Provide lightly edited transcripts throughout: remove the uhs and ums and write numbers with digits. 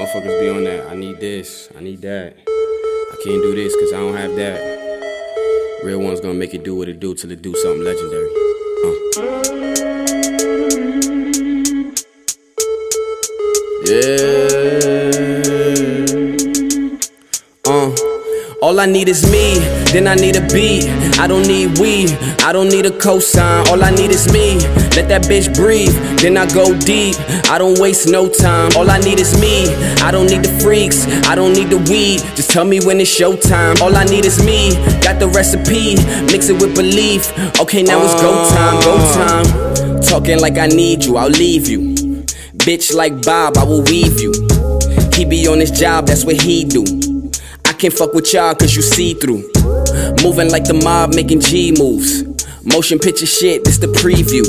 Motherfuckers be on that, I need this, I need that. I can't do this cause I don't have that. Real one's gonna make it do what it do till it do something legendary. All I need is me, then I need a beat. I don't need weed, I don't need a cosign. All I need is me, let that bitch breathe. Then I go deep, I don't waste no time. All I need is me, I don't need the freaks, I don't need the weed, just tell me when it's showtime. All I need is me, got the recipe, mix it with belief. Okay, now it's go time, go time. Talking like I need you, I'll leave you. Bitch like Bob, I will weave you. He be on his job, that's what he do. I can't fuck with y'all cause you see through. Moving like the mob, making G moves. Motion picture shit, this the preview.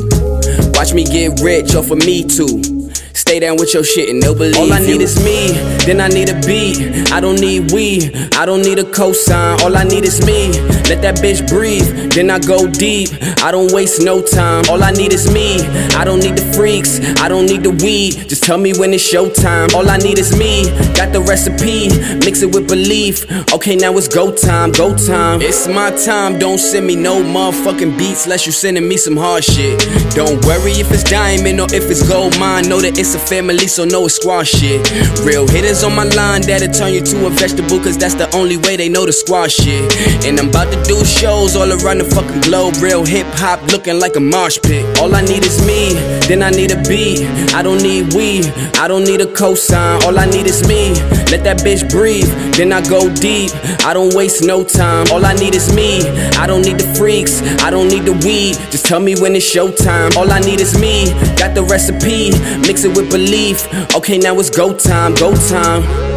Watch me get rich off of Me Too. Stay down with your shit and they'll believe you. All I need is me, then I need a beat. I don't need weed, I don't need a cosign. All I need is me, let that bitch breathe. Then I go deep, I don't waste no time. All I need is me, I don't need the freaks, I don't need the weed, just tell me when it's showtime. All I need is me, got the recipe, mix it with belief. Okay, now it's go time, go time. It's my time, don't send me no motherfucking beats unless you sending me some hard shit. Don't worry if it's diamond or if it's gold mine, know that it's a family, so no it's squad shit. Real hitters on my line that'll turn you to a vegetable, cause that's the only way they know the squad shit. And I'm about to do shows all around the fucking globe. Real hip hop looking like a marsh pit. All I need is me, then I need a beat. I don't need weed, I don't need a cosign. All I need is me, let that bitch breathe. Then I go deep, I don't waste no time. All I need is me, I don't need the freaks, I don't need the weed, just tell me when it's showtime. All I need is me, got the recipe, mix it with belief. Okay, now it's go time, go time.